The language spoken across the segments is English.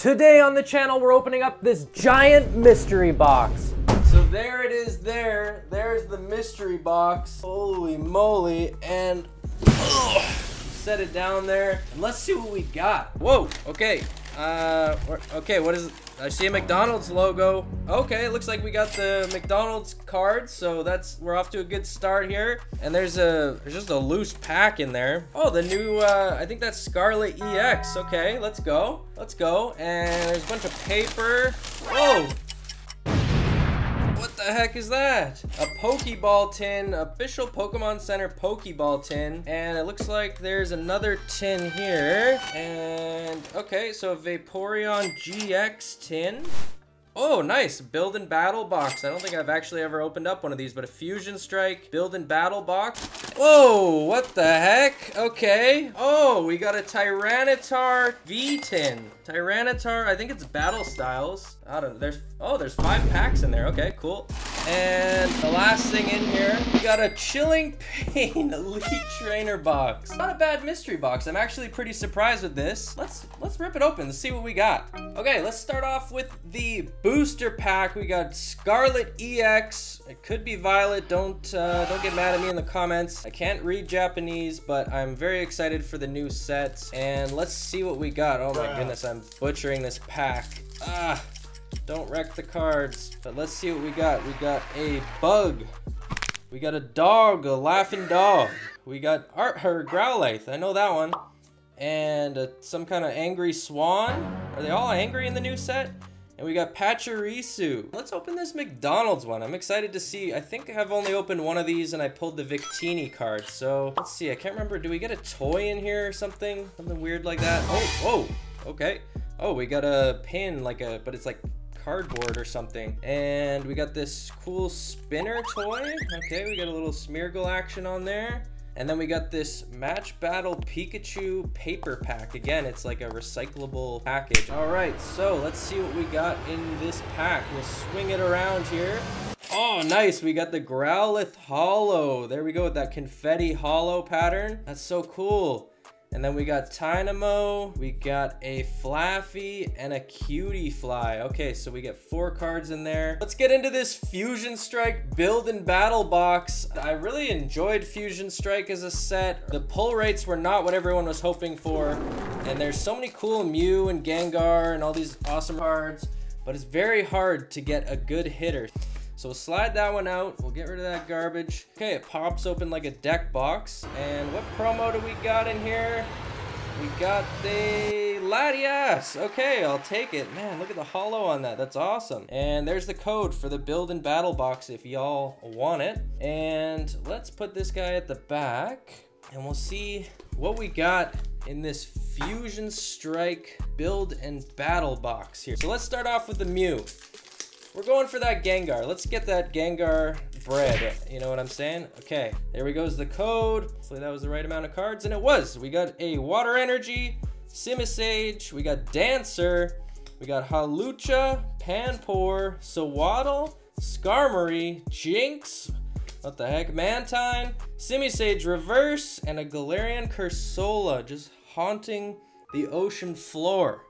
Today on the channel, we're opening up this giant mystery box. So there it is there. There's the mystery box. Holy moly. And set it down there. And let's see what we got. Whoa, okay. Okay, what is it? I see a McDonald's logo. Okay, it looks like we got the McDonald's card. So that's, we're off to a good start here. And there's just a loose pack in there. Oh, the new, I think that's Scarlet EX. Okay, let's go. Let's go. And there's a bunch of paper. Whoa. What the heck is that? A Pokéball tin, official Pokemon Center Pokéball tin. And it looks like there's another tin here. And okay, so a Vaporeon GX tin. Oh, nice, build and battle box. I don't think I've actually ever opened up one of these, but a Fusion Strike, build and battle box. Whoa, what the heck? Okay. Oh, we got a Tyranitar V tin. Tyranitar, I think it's Battle Styles. I don't know, there's 5 packs in there. Okay, cool. And the last thing in here, we got a Chilling Reign Elite Trainer box. Not a bad mystery box. I'm actually pretty surprised with this. Let's rip it open and see what we got. Okay, let's start off with the booster pack. We got Scarlet EX. It could be Violet. Don't get mad at me in the comments. I can't read Japanese, but I'm very excited for the new sets. And let's see what we got. Oh my goodness, I'm butchering this pack. Ah. Don't wreck the cards, but let's see what we got. We got a bug. We got a dog, a laughing dog. We got her Growlithe, I know that one. And some kind of angry swan. Are they all angry in the new set? And we got Pachirisu. Let's open this McDonald's one. I'm excited to see. I think I've only opened one of these and I pulled the Victini card. So let's see, I can't remember. Do we get a toy in here or something? Something weird like that. Oh, whoa, okay. Oh, we got a pin, but it's like cardboard or something. And we got this cool spinner toy. Okay, we got a little Smeargle action on there. And then we got this Match Battle Pikachu paper pack. Again, it's like a recyclable package. All right, so let's see what we got in this pack. We'll swing it around here. Oh, nice. We got the Growlithe Hollow. There we go with that confetti hollow pattern. That's so cool. And then we got Tynamo, we got a Flaffy, and a Cutie Fly. Okay, so we get 4 cards in there. Let's get into this Fusion Strike Build and Battle box. I really enjoyed Fusion Strike as a set. The pull rates were not what everyone was hoping for. And there's so many cool Mew and Gengar and all these awesome cards. But it's very hard to get a good hitter. So we'll slide that one out. We'll get rid of that garbage. Okay, it pops open like a deck box. And what promo do we got in here? We got the Latias. Okay, I'll take it. Man, look at the hollow on that. That's awesome. And there's the code for the build and battle box if y'all want it. And let's put this guy at the back. And we'll see what we got in this Fusion Strike build and battle box here. So let's start off with the Mew. We're going for that Gengar. Let's get that Gengar bread. You know what I'm saying? Okay, there we goes the code. So that was the right amount of cards, and it was. We got a Water Energy, Simisage, we got Dancer, we got Hawlucha, Panpour, Sawaddle, Skarmory, Jinx, what the heck, Mantine, Simisage Reverse, and a Galarian Cursola just haunting the ocean floor.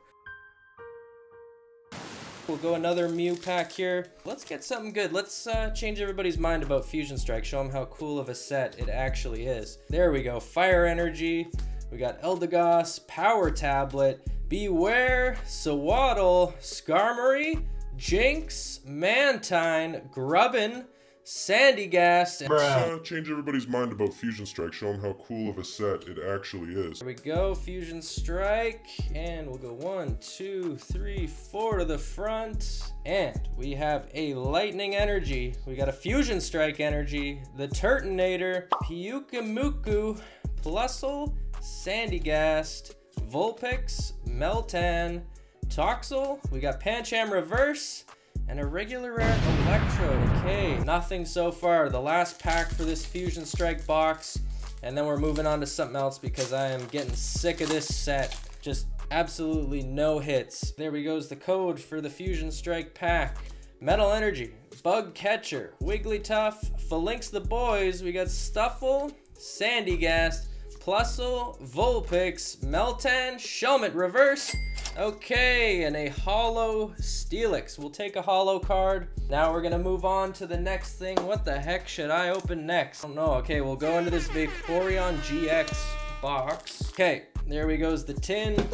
We'll go another Mew pack here. Let's get something good. Let's change everybody's mind about Fusion Strike. Show them how cool of a set it actually is. There we go. Fire Energy. We got Eldegoss, Power Tablet, Beware, Sawaddle, Skarmory, Jinx, Mantine, Grubbin, Sandy Gast, and change everybody's mind about Fusion Strike. Show them how cool of a set it actually is. Here we go, Fusion Strike, and we'll go 1, 2, 3, 4 to the front. And we have a Lightning Energy. We got a Fusion Strike Energy, the Turtonator, Pyukumuku, Plusle, Sandy Gast, Vulpix, Meltan, Toxel. We got Pancham Reverse. And a regular rare Electrode. Okay, nothing so far. The last pack for this Fusion Strike box. And then we're moving on to something else because I am getting sick of this set. Just absolutely no hits. There we goes the code for the Fusion Strike pack. Metal Energy, Bug Catcher, Wigglytuff, Phalinks the Boys. We got Stuffle, Sandy Gast, Plusle, Vulpix, Meltan, Shelmet Reverse, Okay, and a Holo Steelix. We'll take a Holo card. Now we're gonna move on to the next thing. What the heck should I open next? I don't know. Okay, we'll go into this Vaporeon GX box. Okay, there we goes the tin.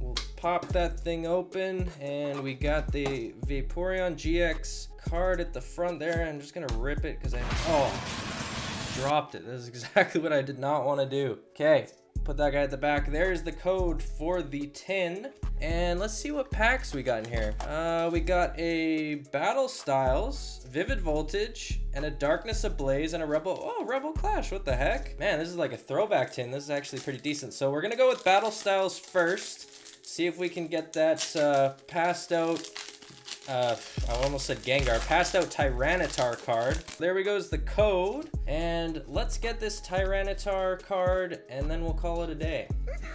We'll pop that thing open, and we got the Vaporeon GX card at the front there. I'm just gonna rip it because I dropped it. This is exactly what I did not want to do. Okay. Put that guy at the back. There's the code for the tin. And let's see what packs we got in here. We got a Battle Styles, Vivid Voltage, and a Darkness Ablaze, and a Rebel Clash. What the heck? Man, this is like a throwback tin. This is actually pretty decent. So we're gonna go with Battle Styles first. See if we can get that passed out. I almost said Gengar. Passed out Tyranitar card. There we goes the code. And let's get this Tyranitar card and then we'll call it a day.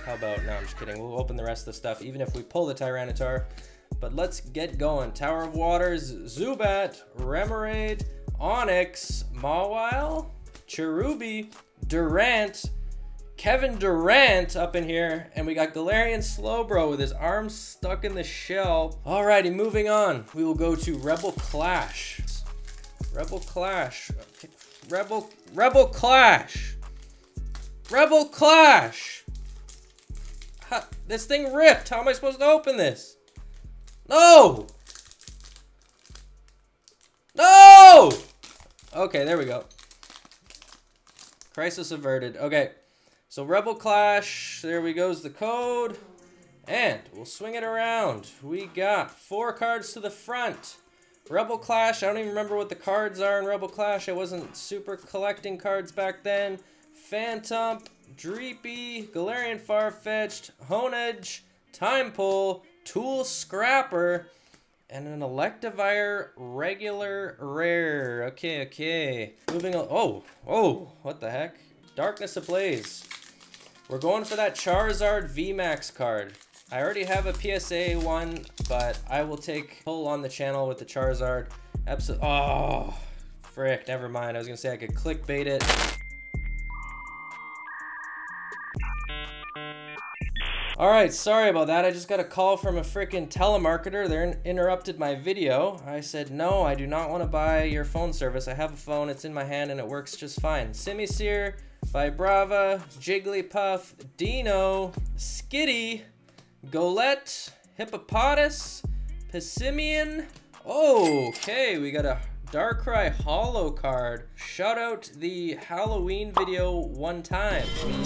How about, no, I'm just kidding. We'll open the rest of the stuff even if we pull the Tyranitar. But let's get going. Tower of Waters, Zubat, Remoraid, Onix, Mawile, Cherubi, Durant, Kevin Durant up in here, and we got Galarian Slowbro with his arms stuck in the shell. Alrighty, moving on. We will go to Rebel Clash. Rebel Clash. Okay. Rebel Clash. Rebel Clash. Ha, this thing ripped. How am I supposed to open this? No. No. Okay, there we go. Crisis averted. Okay. So Rebel Clash, there we goes the code, and we'll swing it around. We got 4 cards to the front. Rebel Clash, I don't even remember what the cards are in Rebel Clash. I wasn't super collecting cards back then. Phantom, Dreepy, Galarian Farfetch'd, Honedge, Time Pull, Tool Scrapper, and an Electivire regular rare. Okay, okay. Moving on. Oh, what the heck? Darkness Ablaze. We're going for that Charizard VMAX card. I already have a PSA one, but I will take pull on the channel with the Charizard. Absolutely. Oh, frick. Never mind. I was going to say I could clickbait it. All right. Sorry about that. I just got a call from a freaking telemarketer. They interrupted my video. I said, no, I do not want to buy your phone service. I have a phone. It's in my hand and it works just fine. Simisear, Vibrava, Jigglypuff, Dino, Skitty, Golett, Hippopotas, Pissimian. Okay, we got a Darkrai Holo card. Shout out the Halloween video one time.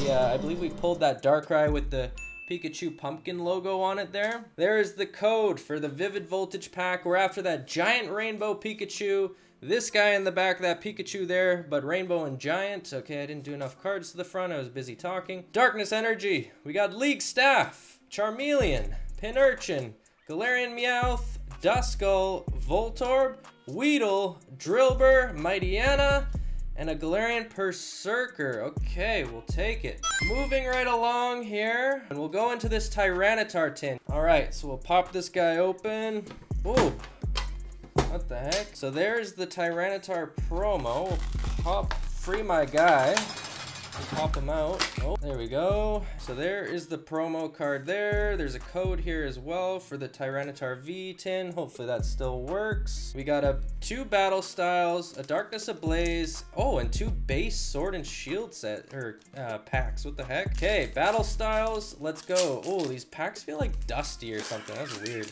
I believe we pulled that Darkrai with the Pikachu pumpkin logo on it there. There is the code for the Vivid Voltage pack. We're after that giant rainbow Pikachu. This guy in the back, that Pikachu there, but rainbow and giant. Okay, I didn't do enough cards to the front. I was busy talking. Darkness Energy. We got League Staff, Charmeleon, Pinurchin, Galarian Meowth, Duskull, Voltorb, Weedle, Drillbur, Mightyena, and a Galarian Perserker. Okay, we'll take it. Moving right along here, and we'll go into this Tyranitar tin. All right, so we'll pop this guy open. Ooh. What the heck? So there's the Tyranitar promo. We'll pop free my guy. We'll pop him out. Oh, there we go. So there is the promo card there. There's a code here as well for the Tyranitar V tin. Hopefully that still works. We got two Battle Styles, a Darkness Ablaze, and 2 base Sword and Shield set or packs. What the heck? Okay, Battle Styles. Let's go. Oh, these packs feel like dusty or something. That's weird.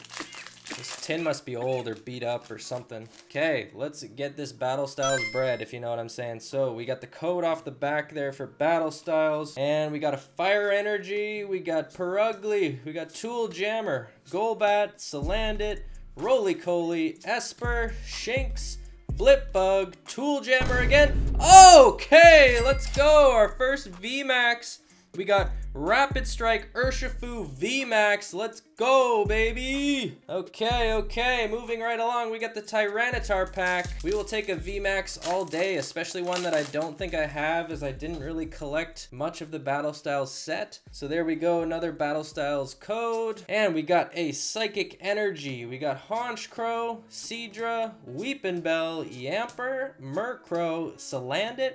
This tin must be old or beat up or something. Okay, let's get this Battle Styles bread, if you know what I'm saying. So we got the code off the back there for Battle Styles. And we got a Fire Energy. We got Perugly. We got Tool Jammer, Golbat, Salandit, Roly-Coly, Esper, Shinx, Blipbug, Tool Jammer again. Okay, let's go. Our first VMAX. We got Rapid Strike, Urshifu, VMAX. Let's go, baby. Okay, okay. Moving right along, we got the Tyranitar pack. We will take a VMAX all day, especially one that I don't think I have, as I didn't really collect much of the Battle Styles set. So there we go, another Battle Styles code. And we got a Psychic Energy. We got Honchkrow, Seadra, Weepin' Bell, Yamper, Murkrow, Salandit,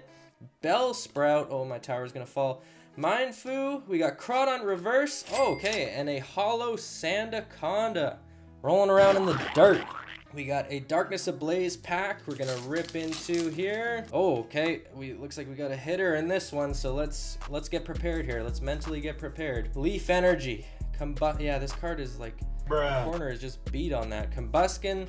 Bellsprout. Oh, my tower's gonna fall. Mindfu. We got Crawdon Reverse. Oh, okay, and a Hollow Sandaconda rolling around in the dirt. We got a Darkness Ablaze pack we're gonna rip into here. Oh, okay, looks like we got a hitter in this one, so let's get prepared here. Let's mentally get prepared. Leaf Energy. Yeah, this card is like, bruh. The corner is just beat on that. Combuskin,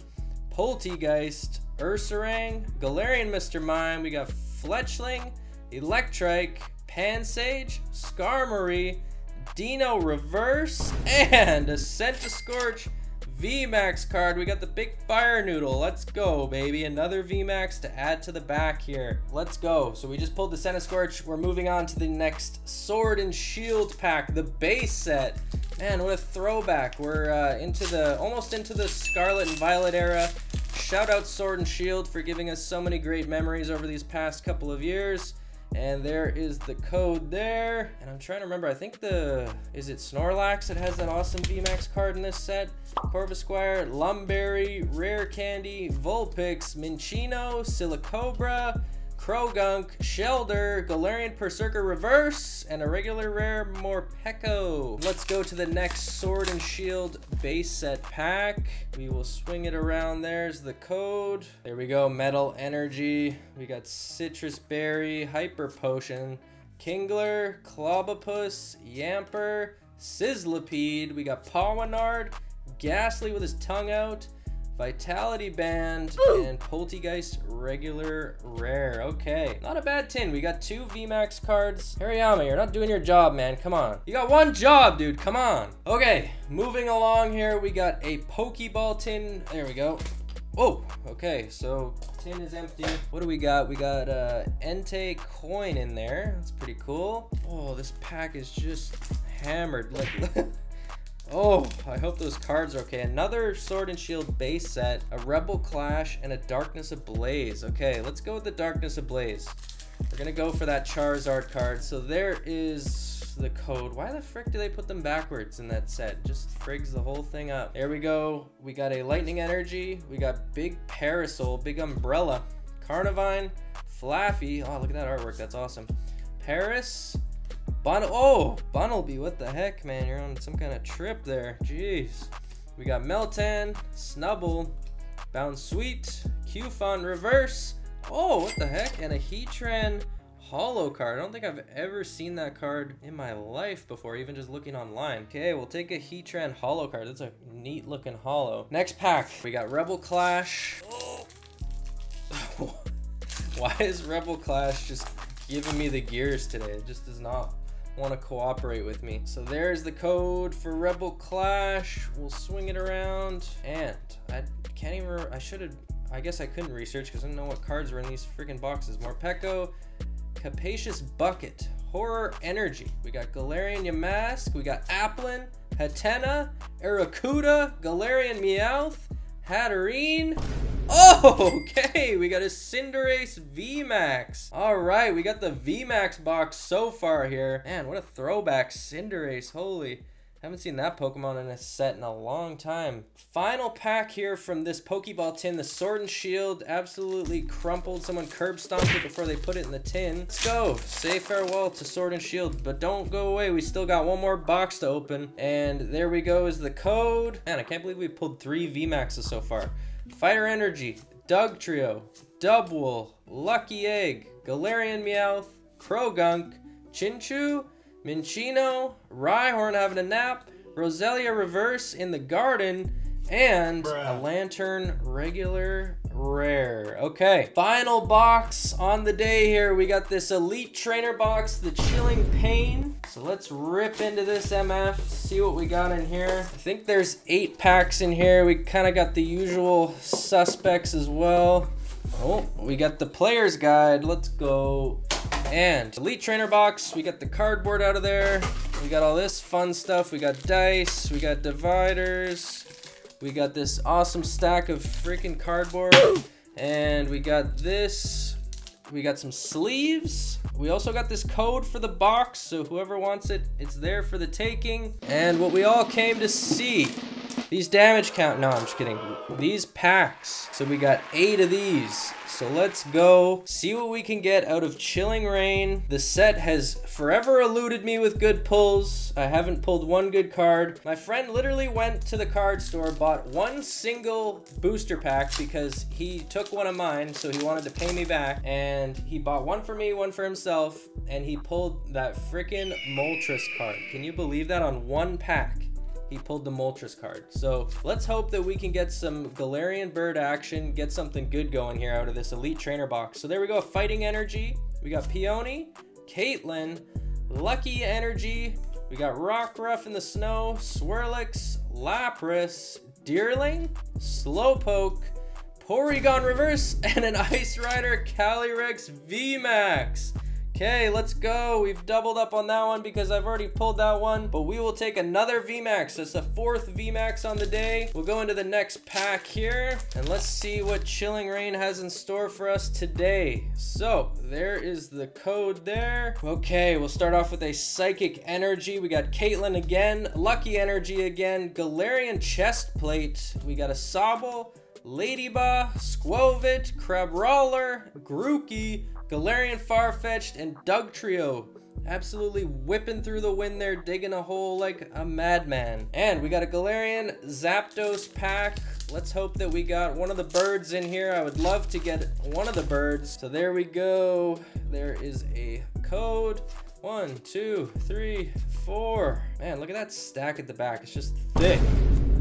Poltegeist, Ursaring, Galarian Mr. Mime. We got Fletchling, Electrike, Pansage, Skarmory, Dino Reverse, and a Scentiscorch VMAX card. We got the big fire noodle. Let's go, baby. Another VMAX to add to the back here. Let's go. So we just pulled the Scentiscorch. We're moving on to the next Sword and Shield pack, the base set. Man, what a throwback. We're almost into the Scarlet and Violet era. Shout out Sword and Shield for giving us so many great memories over these past couple of years. And there is the code there. And I'm trying to remember, I think is it Snorlax that has that awesome VMAX card in this set? Corvisquire, Lumberry, Rare Candy, Vulpix, Minchino, Silicobra, Krogunk, Shellder, Galarian Perserker Reverse, and a regular rare Morpeko. Let's go to the next Sword and Shield base set pack. We will swing it around. There's the code. There we go, Metal Energy. We got Citrus Berry, Hyper Potion, Kingler, Clobopus, Yamper, Sizzlipede. We got Pawinard, Ghastly with his tongue out, Vitality Band, and Poltegeist regular rare. Okay, not a bad tin. We got two VMAX cards. Hariyama, you're not doing your job, man. Come on. You got one job, dude. Come on. Okay, moving along here. We got a Pokéball tin. There we go. Oh, okay, so tin is empty. What do we got? We got Entei coin in there. That's pretty cool. Oh, this pack is just hammered. Like, oh, I hope those cards are okay. Another Sword and Shield base set, a Rebel Clash, and a Darkness Ablaze. Okay, let's go with the Darkness Ablaze. We're gonna go for that Charizard card. So there is the code. Why the frick do they put them backwards in that set? Just frigs the whole thing up. There we go. We got a Lightning Energy. We got Big Parasol, Big Umbrella, Carnivine, Flaffy. Oh, look at that artwork. That's awesome. Paris. Bunnelby, what the heck, man? You're on some kind of trip there. Jeez. We got Meltan, Snubble, Bounsweet, Qfon Reverse. Oh, what the heck? And a Heatran Holo card. I don't think I've ever seen that card in my life before, even just looking online. Okay, we'll take a Heatran Holo card. That's a neat looking holo. Next pack, we got Rebel Clash. Oh. Why is Rebel Clash just giving me the gears today? It just does not want to cooperate with me. So there's the code for Rebel Clash. We'll swing it around, and I can't even, I guess I couldn't research because I didn't know what cards were in these freaking boxes. Morpeko, Capacious Bucket, Horror Energy. We got Galarian Yamask. We got Applin, Hatena, Aracuda, Galarian Meowth, Hatterene. Oh, okay, we got a Cinderace VMAX. All right, we got the VMAX box so far here. Man, what a throwback, Cinderace, holy. Haven't seen that Pokemon in a set in a long time. Final pack here from this Pokeball tin, the Sword and Shield. Absolutely crumpled, someone curb stomped it before they put it in the tin. Let's go, say farewell to Sword and Shield, but don't go away. We still got one more box to open, and there we go is the code. Man, I can't believe we pulled three VMAXs so far. Fire Energy, Dugtrio, Dubwool, Lucky Egg, Galarian Meowth, Krogunk, Chinchu, Minchino, Rhyhorn having a nap, Roselia Reverse in the garden, and bruh, a Lantern regular rare. Okay, final box on the day here. We got this Elite Trainer box, the Chilling Pain. So let's rip into this MF, see what we got in here. I think there's 8 packs in here. We kind of got the usual suspects as well. Oh, we got the player's guide. Let's go. And Elite Trainer box, we got the cardboard out of there. We got all this fun stuff. We got dice, we got dividers. We got this awesome stack of freaking cardboard, and we got this. We got some sleeves. We also got this code for the box, so whoever wants it, it's there for the taking. And what we all came to see These damage count, no, I'm just kidding. These packs. So we got 8 of these. So let's go see what we can get out of Chilling Reign. The set has forever eluded me with good pulls. I haven't pulled one good card. My friend literally went to the card store, bought one single booster pack because he took one of mine, so he wanted to pay me back. And he bought one for me, one for himself, and he pulled that freaking Moltres card. Can you believe that? On one pack, he pulled the Moltres card. So let's hope that we can get some Galarian Bird action, get something good going here out of this Elite Trainer box. So there we go, Fighting Energy. We got Peony, Caitlyn, Lucky Energy. We got Rockruff in the Snow, Swirlix, Lapras, Deerling, Slowpoke, Porygon Reverse, and an Ice Rider Calyrex VMAX. Okay, let's go. We've doubled up on that one because I've already pulled that one, but we will take another VMAX. That's the 4th VMAX on the day. We'll go into the next pack here and let's see what Chilling Reign has in store for us today. So there is the code there. Okay, we'll start off with a Psychic Energy. We got Caitlyn again, Lucky Energy again, Galarian Chestplate. We got a Sobble, Ladyba, Squovit, Crabrawler, Grookey, Galarian Farfetch'd, and Dugtrio. Absolutely whipping through the wind there, digging a hole like a madman. And we got a Galarian Zapdos pack. Let's hope that we got one of the birds in here. I would love to get one of the birds. So there we go. There is a code. 1, 2, 3, 4. Man, look at that stack at the back. It's just thick.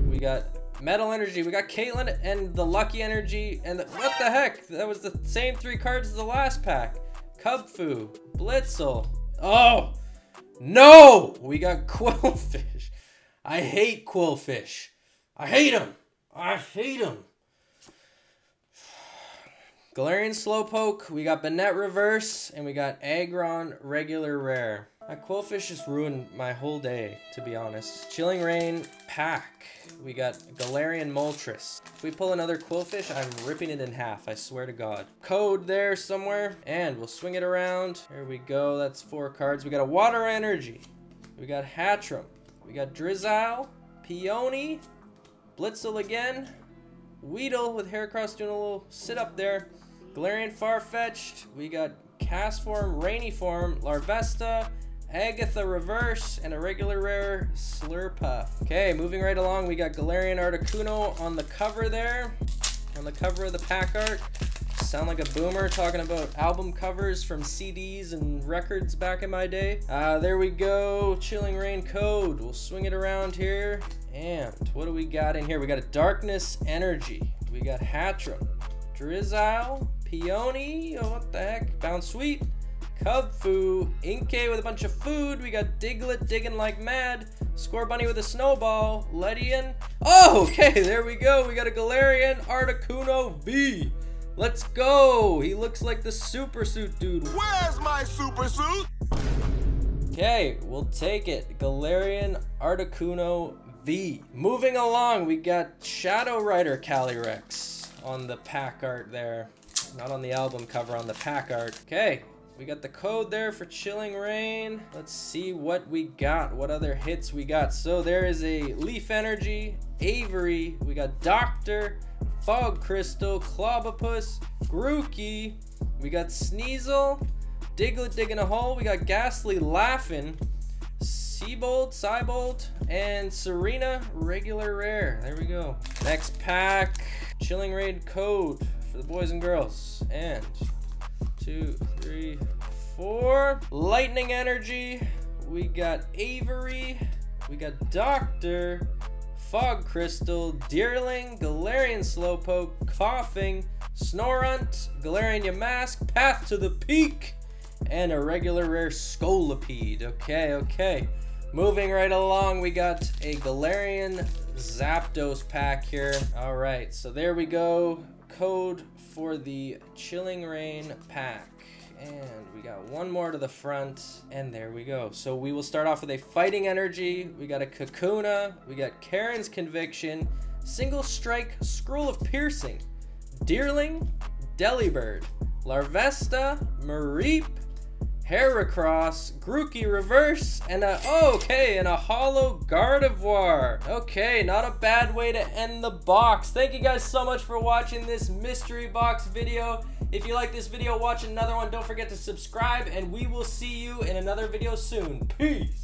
We got Metal Energy, we got Caitlyn and the Lucky Energy, and the, what the heck? That was the same 3 cards as the last pack. Cubfu, Blitzel. Oh, no! We got Quillfish. I hate Quillfish. I hate him. I hate him. Galarian Slowpoke, we got Banette Reverse, and we got Aggron Regular Rare. That Quillfish just ruined my whole day, to be honest. Chilling Reign pack. We got Galarian Moltres. If we pull another Quillfish, I'm ripping it in half, I swear to God. Code there somewhere, and we'll swing it around. There we go, that's 4 cards. We got a Water Energy. We got Hatchram. We got Drizzile, Peony, Blitzel again, Weedle with Heracross doing a little sit-up there, Galarian Farfetch'd. We got Cast Form, Rainy Form, Larvesta, Agatha Reverse, and a regular rare Slurpuff. Okay, moving right along, we got Galarian Articuno on the cover there, on the cover of the pack art. Sound like a boomer talking about album covers from CDs and records back in my day. There we go, Chilling Reign code. We'll swing it around here. And what do we got in here? We got a Darkness Energy. We got Hatchram, Drizzile, Peony, oh, what the heck, Bounsweet, Cubfu, Inkay with a bunch of food, we got Diglett digging like mad, Scorbunny with a snowball, Ledian, oh, okay, there we go, we got a Galarian Articuno V, let's go, he looks like the super suit dude, where's my super suit? Okay, we'll take it, Galarian Articuno V. Moving along, we got Shadow Rider Calyrex on the pack art there. Not on the album cover, on the pack art. Okay, we got the code there for Chilling Reign. Let's see what we got, what other hits we got. So there is a Leaf Energy, Avery, we got Doctor, Fog Crystal, Clobopus, Grookey, we got Sneasel, Diglett digging a hole, we got Ghastly laughing, Seabolt, and Serena regular rare. There we go. Next pack, Chilling Reign code. For the boys and girls, and 2, 3, 4. Lightning Energy, we got Avery, we got Doctor, Fog Crystal, Deerling, Galarian Slowpoke, Coughing, Snorunt, Galarian Yamask, Path to the Peak, and a regular rare Scolipede. Okay, okay. Moving right along, we got a Galarian Zapdos pack here. All right, so there we go. Code for the Chilling Reign pack, and we got one more to the front, and there we go. So we will start off with a Fighting Energy, we got a Kakuna, we got Karen's Conviction, Single Strike, Scroll of Piercing, Deerling, Delibird, Larvesta, Mareep, Heracross, Grookey Reverse, and a Holo Gardevoir. Okay, not a bad way to end the box. Thank you guys so much for watching this mystery box video. If you like this video, watch another one. Don't forget to subscribe, and we will see you in another video soon. Peace!